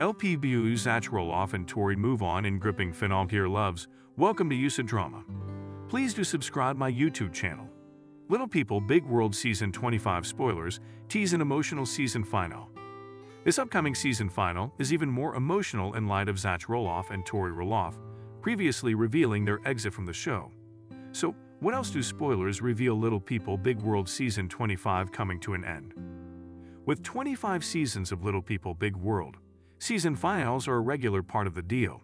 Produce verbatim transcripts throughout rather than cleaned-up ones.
L P B W Zach Roloff and Tori move on in gripping phenomenon loves. Welcome to U S A Drama. Please do subscribe my YouTube channel. Little People Big World Season twenty-five spoilers tease an emotional season final. This upcoming season final is even more emotional in light of Zach Roloff and Tori Roloff previously revealing their exit from the show. So, what else do spoilers reveal? Little People Big World Season twenty-five coming to an end. With twenty-five seasons of Little People Big World, season finals are a regular part of the deal.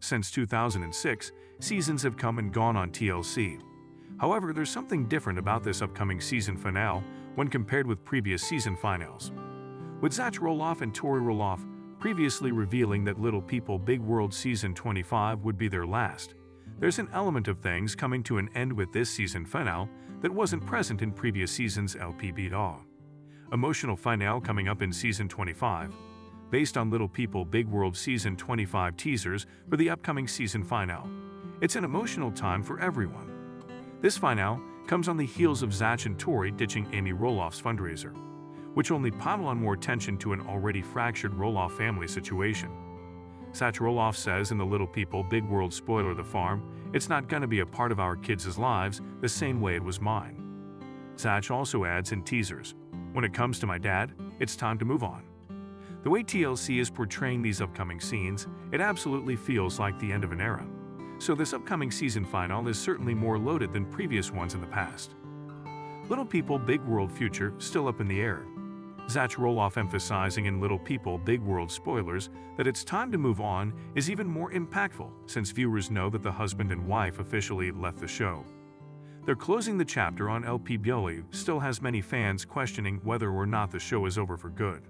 Since two thousand six, seasons have come and gone on T L C. However, there's something different about this upcoming season finale when compared with previous season finales. With Zach Roloff and Tori Roloff previously revealing that Little People Big World Season twenty-five would be their last, there's an element of things coming to an end with this season finale that wasn't present in previous seasons L P B W. Emotional finale coming up in season twenty-five. Based on Little People Big World Season twenty-five teasers for the upcoming season finale, it's an emotional time for everyone. This finale comes on the heels of Zach and Tori ditching Amy Roloff's fundraiser, which only piled on more tension to an already fractured Roloff family situation. Zach Roloff says in the Little People Big World spoiler the farm, it's not gonna be a part of our kids' lives the same way it was mine. Zach also adds in teasers, when it comes to my dad, it's time to move on. The way T L C is portraying these upcoming scenes, it absolutely feels like the end of an era. So this upcoming season finale is certainly more loaded than previous ones in the past. Little People Big World future still up in the air. Zach Roloff emphasizing in Little People Big World spoilers that it's time to move on is even more impactful since viewers know that the husband and wife officially left the show. They're closing the chapter on L P B W still has many fans questioning whether or not the show is over for good.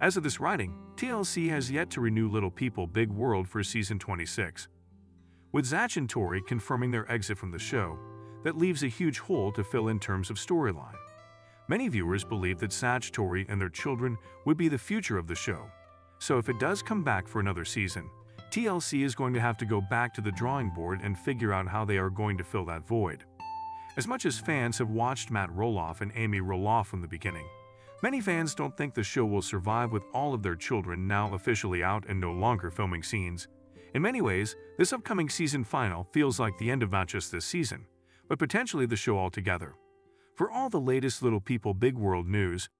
As of this writing, T L C has yet to renew Little People Big World for season twenty-six. With Zach and Tori confirming their exit from the show, that leaves a huge hole to fill in terms of storyline. Many viewers believe that Zach, Tori, and their children would be the future of the show. So if it does come back for another season, T L C is going to have to go back to the drawing board and figure out how they are going to fill that void. As much as fans have watched Matt Roloff and Amy Roloff from the beginning, many fans don't think the show will survive with all of their children now officially out and no longer filming scenes. In many ways, this upcoming season finale feels like the end of not just this season, but potentially the show altogether. For all the latest Little People Big World news,